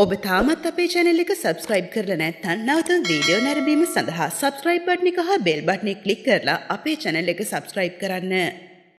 ඔබ තාමත් අපේ channel එක subscribe කරලා නැත්නම් නැවතත් වීඩියෝ නැරඹීම සඳහා subscribe button එක හා bell button එක click කරලා අපේ channel එක subscribe කරන්න.